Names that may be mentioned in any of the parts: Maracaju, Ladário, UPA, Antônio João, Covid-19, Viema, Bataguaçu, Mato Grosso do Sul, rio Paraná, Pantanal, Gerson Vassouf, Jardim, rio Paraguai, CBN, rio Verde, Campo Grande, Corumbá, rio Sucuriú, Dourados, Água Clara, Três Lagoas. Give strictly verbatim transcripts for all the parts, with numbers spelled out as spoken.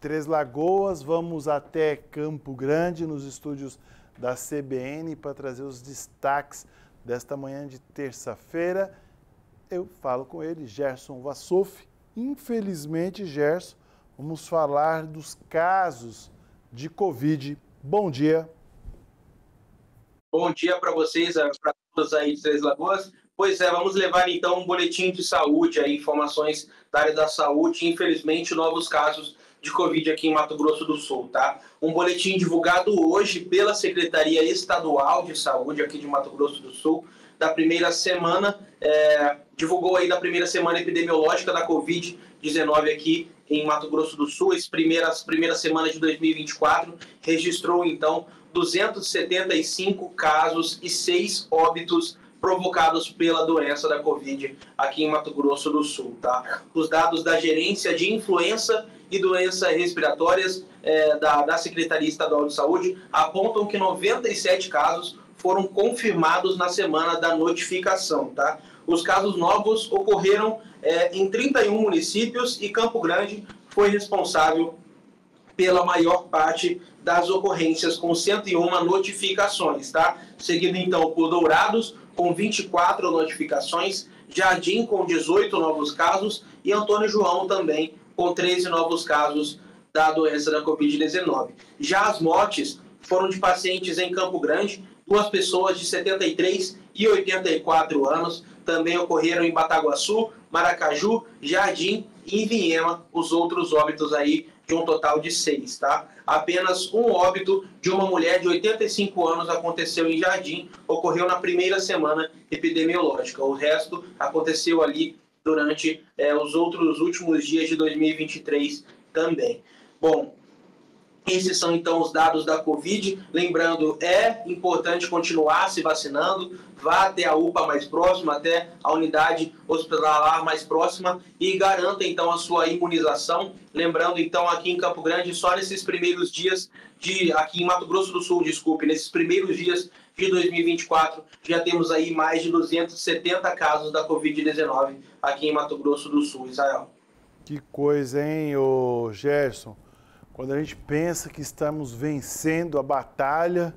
Três Lagoas, vamos até Campo Grande, nos estúdios da C B N, para trazer os destaques desta manhã de terça-feira. Eu falo com ele, Gerson Vassouf. Infelizmente, Gerson, vamos falar dos casos de Covid. Bom dia. Bom dia para vocês, para todos aí de Três Lagoas. Pois é, vamos levar então um boletim de saúde, aí, informações da área da saúde, infelizmente novos casos de Covid aqui em Mato Grosso do Sul, tá? Um boletim divulgado hoje pela Secretaria Estadual de Saúde aqui de Mato Grosso do Sul, da primeira semana, é, divulgou aí da primeira semana epidemiológica da Covid dezenove aqui em Mato Grosso do Sul. As primeiras, primeira semana de dois mil e vinte e quatro registrou então duzentos e setenta e cinco casos e seis óbitos provocados pela doença da Covid aqui em Mato Grosso do Sul, tá? Os dados da Gerência de Influenza e Doenças Respiratórias é, da, da Secretaria Estadual de Saúde apontam que noventa e sete casos foram confirmados na semana da notificação, tá? Os casos novos ocorreram é, em trinta e um municípios e Campo Grande foi responsável pela maior parte das ocorrências, com cento e uma notificações, tá? Seguido então por Dourados, com vinte e quatro notificações, Jardim com dezoito novos casos e Antônio João também com treze novos casos da doença da Covid dezenove. Já as mortes foram de pacientes em Campo Grande, duas pessoas de setenta e três e oitenta e quatro anos, também ocorreram em Bataguaçu, Maracaju, Jardim e Viema, os outros óbitos aí de um total de seis, tá? Apenas um óbito de uma mulher de oitenta e cinco anos aconteceu em Jardim, ocorreu na primeira semana epidemiológica. O resto aconteceu ali durante é, os outros últimos dias de dois mil e vinte e três também. Bom, esses são então os dados da Covid. Lembrando, é importante continuar se vacinando, vá até a U P A mais próxima, até a unidade hospitalar mais próxima e garanta então a sua imunização. Lembrando então, aqui em Campo Grande, só nesses primeiros dias de aqui em Mato Grosso do Sul, desculpe, nesses primeiros dias de dois mil e vinte e quatro, já temos aí mais de duzentos e setenta casos da Covid dezenove aqui em Mato Grosso do Sul, Israel. Que coisa, hein, ô Gerson? Quando a gente pensa que estamos vencendo a batalha,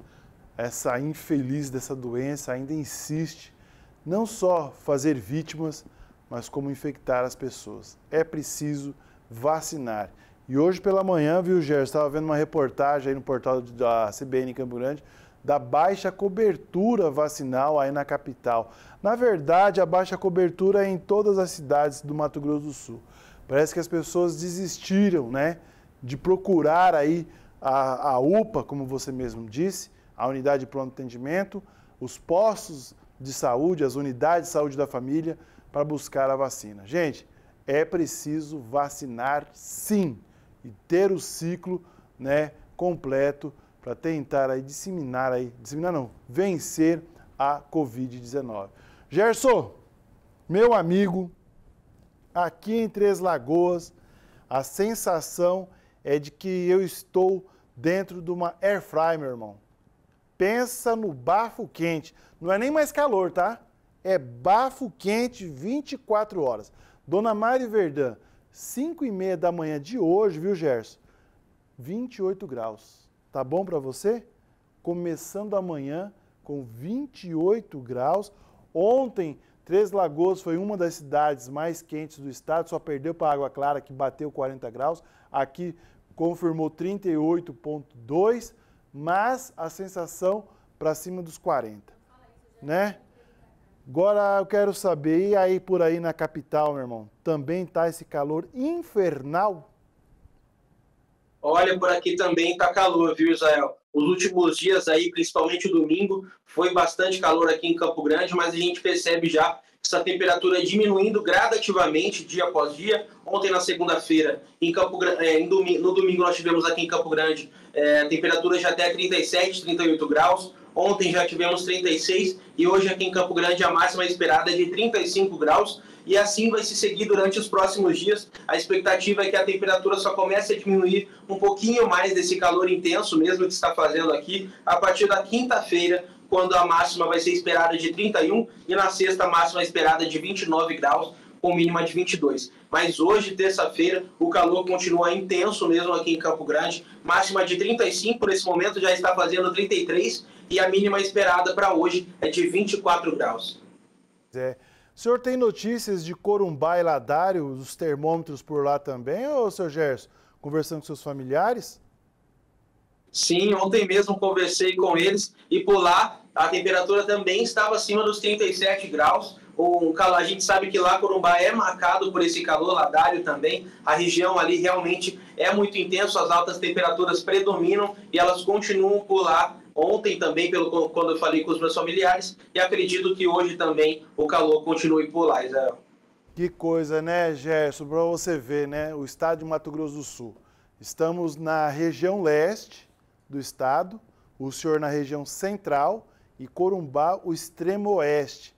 essa infeliz dessa doença ainda insiste não só fazer vítimas, mas como infectar as pessoas. É preciso vacinar. E hoje pela manhã, viu, Gerson, estava vendo uma reportagem aí no portal da C B N em Campo Grande, da baixa cobertura vacinal aí na capital. Na verdade, a baixa cobertura é em todas as cidades do Mato Grosso do Sul. Parece que as pessoas desistiram, né? de procurar aí a, a U P A, como você mesmo disse, a unidade de pronto atendimento, os postos de saúde, as unidades de saúde da família, para buscar a vacina. Gente, é preciso vacinar sim e ter o ciclo, né, completo para tentar aí disseminar, aí, disseminar não, vencer a Covid dezenove. Gerson, meu amigo, aqui em Três Lagoas, a sensação é de que eu estou dentro de uma air fry, meu irmão. Pensa no bafo quente. Não é nem mais calor, tá? É bafo quente vinte e quatro horas. Dona Mari Verdã, cinco e meia da manhã de hoje, viu, Gerson? vinte e oito graus. Tá bom pra você? Começando amanhã com vinte e oito graus. Ontem, Três Lagoas foi uma das cidades mais quentes do estado, só perdeu para Água Clara, que bateu quarenta graus. Aqui confirmou trinta e oito vírgula dois, mas a sensação para cima dos quarenta, né? Agora eu quero saber, e aí por aí na capital, meu irmão, também tá esse calor infernal? Olha, por aqui também tá calor, viu, Israel? Os últimos dias aí, principalmente o domingo, foi bastante calor aqui em Campo Grande, mas a gente percebe já essa temperatura diminuindo gradativamente dia após dia. Ontem, na segunda-feira, em Campo, é, em domingo, no domingo nós tivemos aqui em Campo Grande é, temperatura já até trinta e sete, trinta e oito graus. Ontem já tivemos trinta e seis e hoje aqui em Campo Grande a máxima esperada é de trinta e cinco graus. E assim vai se seguir durante os próximos dias. A expectativa é que a temperatura só comece a diminuir um pouquinho mais desse calor intenso mesmo que está fazendo aqui a partir da quinta-feira, quando a máxima vai ser esperada de trinta e um e na sexta a máxima esperada de vinte e nove graus. com mínima de vinte e dois. Mas hoje, terça-feira, o calor continua intenso mesmo aqui em Campo Grande, máxima de trinta e cinco, por esse momento já está fazendo trinta e três, e a mínima esperada para hoje é de vinte e quatro graus. É. O senhor tem notícias de Corumbá e Ladário, os termômetros por lá também, ou, seu Gerson, conversando com seus familiares? Sim, ontem mesmo conversei com eles e por lá a temperatura também estava acima dos trinta e sete graus. O calor, a gente sabe que lá Corumbá é marcado por esse calor, Ladário também. A região ali realmente é muito intenso, as altas temperaturas predominam e elas continuam por lá. Ontem também, pelo, quando eu falei com os meus familiares, e acredito que hoje também o calor continue por lá, Israel. Que coisa, né, Gerson? Para você ver, né, o estado de Mato Grosso do Sul. Estamos na região leste do estado, o senhor na região central e Corumbá, o extremo oeste.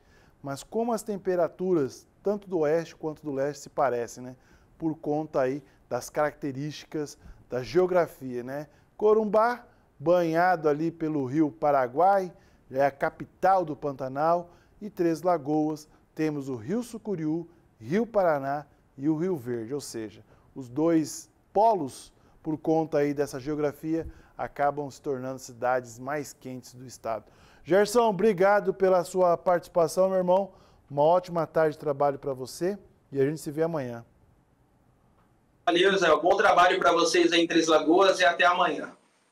Mas como as temperaturas, tanto do oeste quanto do leste, se parecem, né? Por conta aí das características da geografia, né? Corumbá, banhado ali pelo rio Paraguai, é a capital do Pantanal, e Três Lagoas, temos o rio Sucuriú, rio Paraná e o rio Verde, ou seja, os dois polos, por conta aí dessa geografia, acabam se tornando cidades mais quentes do estado. Gerson, obrigado pela sua participação, meu irmão, uma ótima tarde de trabalho para você e a gente se vê amanhã. Valeu, Zé, bom trabalho para vocês aí em Três Lagoas e até amanhã.